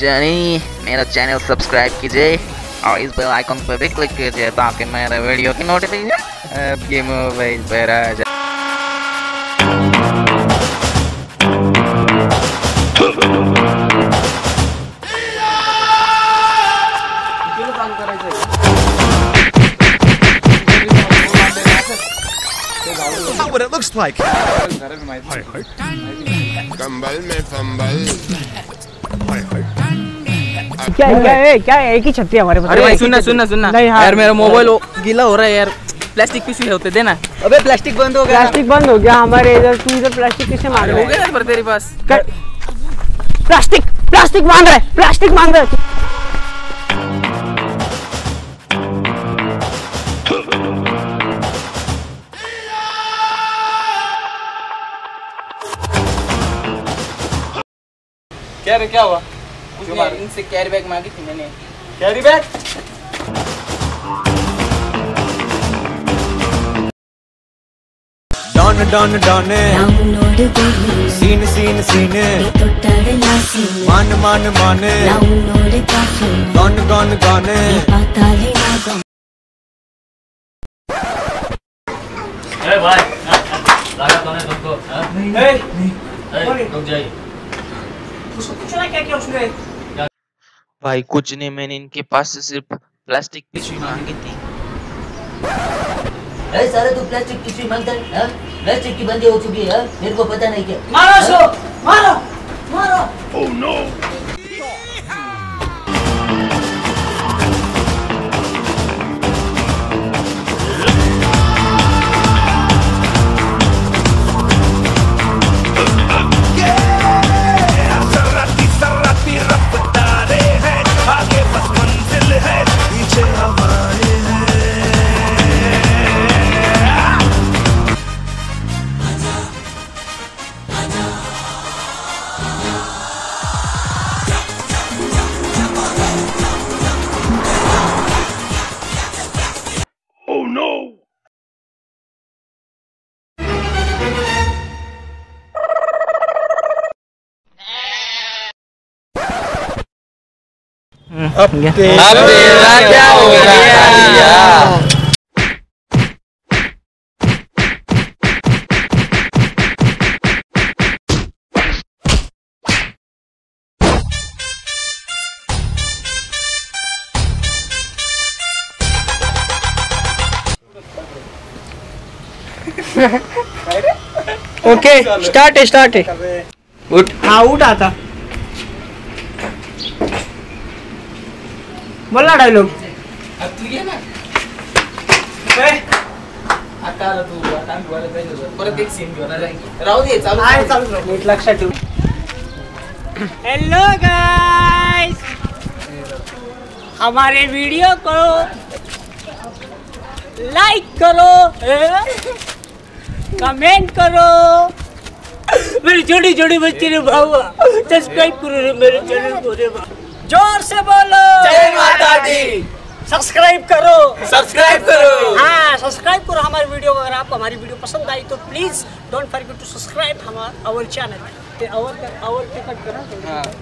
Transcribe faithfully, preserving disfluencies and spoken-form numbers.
Journey, मेरा channel subscribe कीजिए और इस बेल आइकॉन पर भी क्लिक कीजिए ताकि मेरे वीडियो की नोटिफिकेशन आपकी मोबाइल पर आ जाए। Not what it looks like. क्या क्या है क्या है एक ही छत्ती हमारे पास। अरे भाई सुनना सुनना सुनना यार, मेरा मोबाइल गीला हो रहा है यार, प्लास्टिक पीछे होते देना। अबे प्लास्टिक बंद हो गया, प्लास्टिक बंद हो गया हमारे इधर। तू इधर प्लास्टिक किससे मांग रहा है? पर तेरे पास प्लास्टिक प्लास्टिक मांग रहा है, प्लास्टिक मांग रहा है। क्या रे क्या हुआ? उसने इनसे कैरी बैग मांगी थी मैंने। Carry bag? डॉन डॉन डॉने सीन सीन सीने मान मान माने गॉन गॉन गाने। अरे भाई लगा तूने तुमको नहीं नहीं रुक जाइए। उसको पूछो ना क्या क्या उसने। भाई कुछ नहीं, मैंने इनके पास से सिर्फ प्लास्टिक टिश्यू मांगी थी। अरे सारे तू प्लास्टिक टिश्यू मांगता है? हां प्लास्टिक की बंदी हो चुकी है मेरे को पता नहीं क्या। मारो सो मारो मारो। ओह नो अब तेरा क्या हो गया? ओके स्टार्ट स्टार्ट उठ। हाँ उठ आता बोला डायलॉग। अब तू ये ना ए आता रे तू आता बोला डायलॉग परत एक सीन घेऊन आला। राहू दे चालू आहे चालू नको एक लक्षात ठेव। हेलो गाइस हमारे वीडियो को लाइक करो, कमेंट करो, मेरी छोटी छोटी बच्ची रे भावा सब्सक्राइब करो मेरे चैनल को रे। जोर से बोलो जय माता दी। सब्सक्राइब करो सब्सक्राइब करो। हाँ सब्सक्राइब करो हमारी वीडियो को। अगर आपको हमारी वीडियो पसंद आई तो please don't forget to subscribe हमारा आवर चैनल आवर आवर पे कट करो।